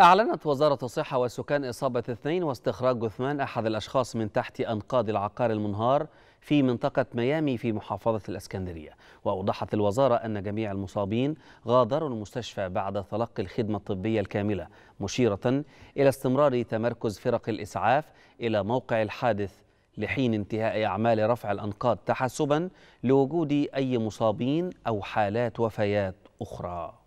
أعلنت وزارة الصحة والسكان إصابة 2 واستخراج جثمان أحد الأشخاص من تحت أنقاض العقار المنهار في منطقة ميامي في محافظة الإسكندرية. وأوضحت الوزارة أن جميع المصابين غادروا المستشفى بعد تلقي الخدمة الطبية الكاملة، مشيرة إلى استمرار تمركز فرق الإسعاف إلى موقع الحادث لحين انتهاء أعمال رفع الأنقاض تحسبا لوجود أي مصابين أو حالات وفيات أخرى.